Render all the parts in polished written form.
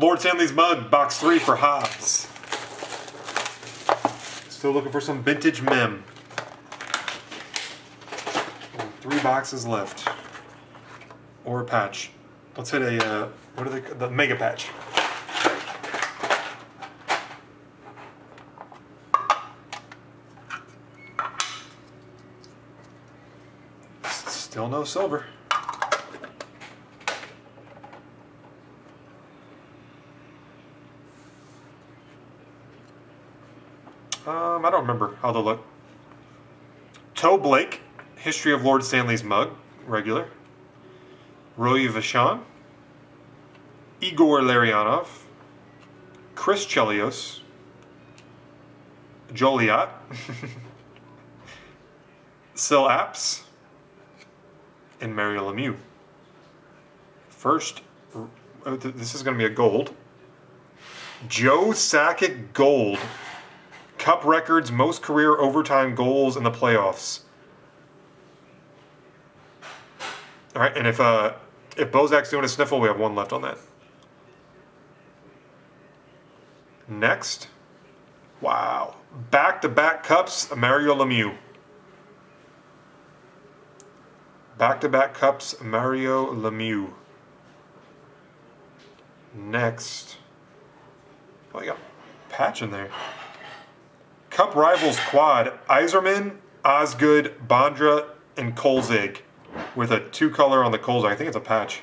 Lord Stanley's Mug, box 3 for Hobbs. Still looking for some vintage mem. 3 boxes left. Or a patch. Let's hit a, what are they, the mega patch. Still no silver. I don't remember how they look. Toe Blake, History of Lord Stanley's Mug, regular. Roy Vachon, Igor Larionov, Chris Chelios, Joliat, Sil Apps, and Mary Lemieux. First, this is going to be a gold. Joe Sakic gold. Cup records, most career overtime goals in the playoffs. All right, and if Bozak's doing a sniffle, we have one left on that. Next. Wow. Back-to-back cups, Mario Lemieux. Back-to-back cups, Mario Lemieux. Next. Oh, you got a patch in there. Cup Rivals Quad, Iserman, Osgood, Bondra, and Kolzig, with a 2-color on the Kolzig. I think it's a patch.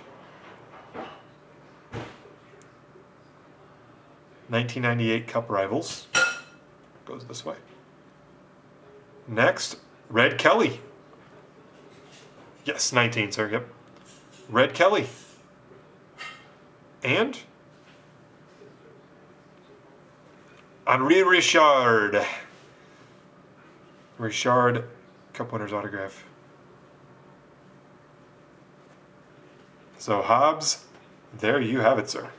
1998 Cup Rivals. Goes this way. Next, Red Kelly. Yes, 19, sir, yep. Red Kelly. And Henri Richard. Richard, Cup Winner's autograph. So Hobbs, there you have it, sir.